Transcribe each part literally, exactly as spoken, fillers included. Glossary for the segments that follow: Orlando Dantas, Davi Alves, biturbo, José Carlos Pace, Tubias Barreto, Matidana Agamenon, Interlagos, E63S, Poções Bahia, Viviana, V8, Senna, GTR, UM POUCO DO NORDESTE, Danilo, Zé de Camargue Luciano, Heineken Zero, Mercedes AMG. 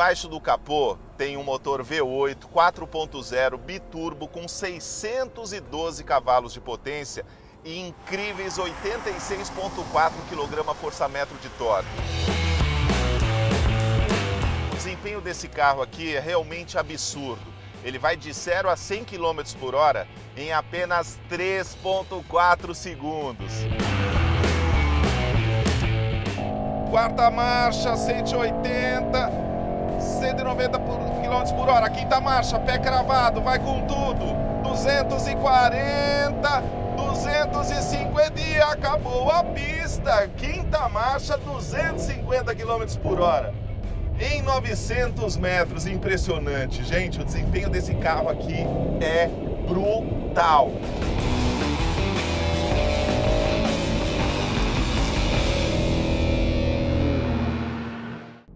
Embaixo do capô tem um motor V oito quatro ponto zero biturbo com seiscentos e doze cavalos de potência e incríveis oitenta e seis vírgula quatro quilograma-força-metro de torque. O desempenho desse carro aqui é realmente absurdo. Ele vai de zero a cem km por hora em apenas três vírgula quatro segundos. Quarta marcha, cento e oitenta, cento e noventa km por hora. Quinta marcha, pé cravado, vai com tudo. duzentos e quarenta, duzentos e cinquenta e acabou a pista. Quinta marcha, duzentos e cinquenta km por hora. Em novecentos metros, impressionante, gente. O desempenho desse carro aqui é brutal.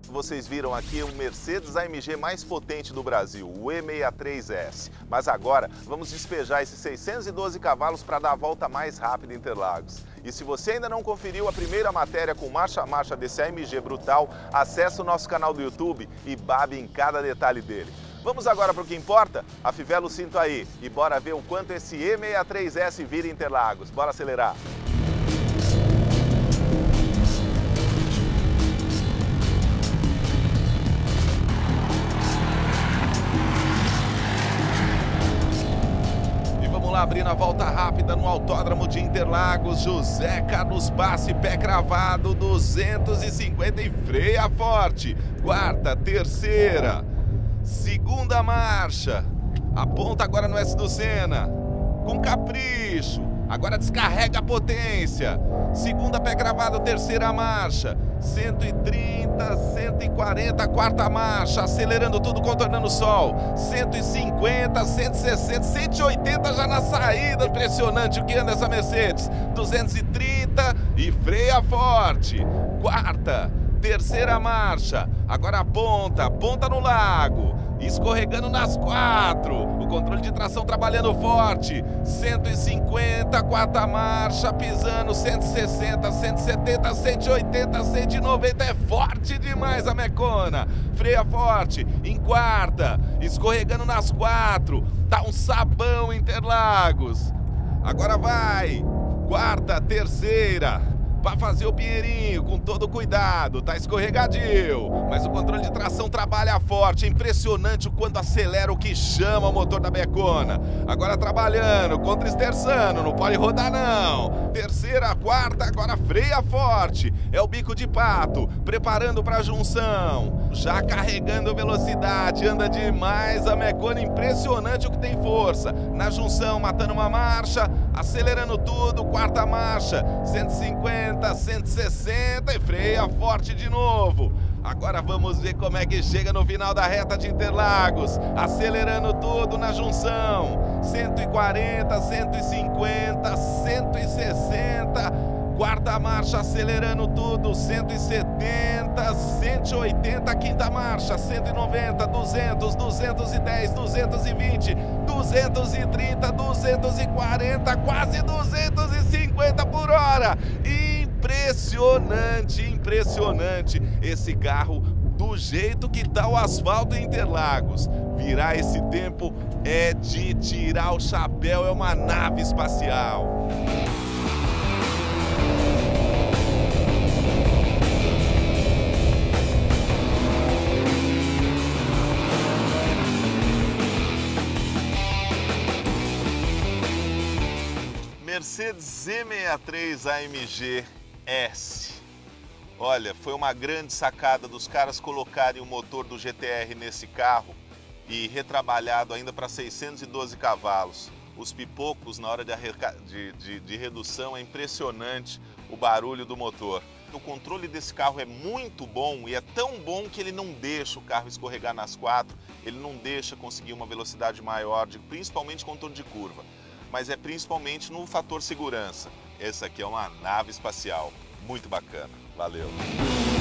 Vocês viram aqui o Mercedes A M G mais potente do Brasil, o E sessenta e três S. Mas agora vamos despejar esses seiscentos e doze cavalos para dar a volta mais rápida em Interlagos. E se você ainda não conferiu a primeira matéria com marcha a marcha desse A M G brutal, acesse o nosso canal do YouTube e babe em cada detalhe dele. Vamos agora para o que importa? Afivela o cinto aí e bora ver o quanto esse E sessenta e três S vira em Interlagos. Bora acelerar! Abrindo a volta rápida no Autódromo de Interlagos, José Carlos Pace, pé cravado, duzentos e cinquenta e freia forte. Quarta, terceira, segunda marcha. Aponta agora no S do Senna, com capricho. Agora descarrega a potência. Segunda, pé cravado, terceira marcha. cento e trinta, cento e quarenta, quarta marcha, acelerando tudo, contornando o sol. cento e cinquenta, cento e sessenta, cento e oitenta já na saída. Impressionante o que anda essa Mercedes. duzentos e trinta e freia forte. Quarta, terceira marcha. Agora aponta, aponta no lago. Escorregando nas quatro. O controle de tração trabalhando forte. cento e cinquenta, quarta marcha, pisando. cento e sessenta, cento e setenta, cento e oitenta, cento e noventa. É forte demais a mecona. Freia forte. Em quarta. Escorregando nas quatro. Tá um sabão, Interlagos. Agora vai. Quarta, terceira. Para fazer o pinheirinho com todo cuidado, tá escorregadio, mas o controle de tração trabalha forte, é impressionante o quanto acelera, o que chama o motor da becona. Agora trabalhando, contra-esterçando, não pode rodar não. Terceira, quarta, agora freia forte, é o bico de pato, preparando para a junção, já carregando velocidade, anda demais a mecona, impressionante o que tem força. Na junção, matando uma marcha, acelerando tudo, quarta marcha, cento e cinquenta, cento e sessenta e freia forte de novo. Agora vamos ver como é que chega no final da reta de Interlagos, acelerando tudo na junção. cento e quarenta, cento e cinquenta, cento e sessenta, quarta marcha acelerando tudo, cento e setenta, cento e oitenta, quinta marcha, cento e noventa, duzentos, duzentos e dez, duzentos e vinte, duzentos e trinta, duzentos e quarenta, quase duzentos e cinquenta por hora. Impressionante, impressionante esse carro do jeito que tá o asfalto em Interlagos. Virar esse tempo é de tirar o chapéu, é uma nave espacial. Mercedes E sessenta e três A M G S. Olha, foi uma grande sacada dos caras colocarem o motor do G T R nesse carro e retrabalhado ainda para seiscentos e doze cavalos. Os pipocos na hora de, de, de, de redução é impressionante o barulho do motor. O controle desse carro é muito bom e é tão bom que ele não deixa o carro escorregar nas quatro, ele não deixa conseguir uma velocidade maior, de, principalmente contorno de curva. Mas é principalmente no fator segurança. Essa aqui é uma nave espacial, muito bacana. Valeu!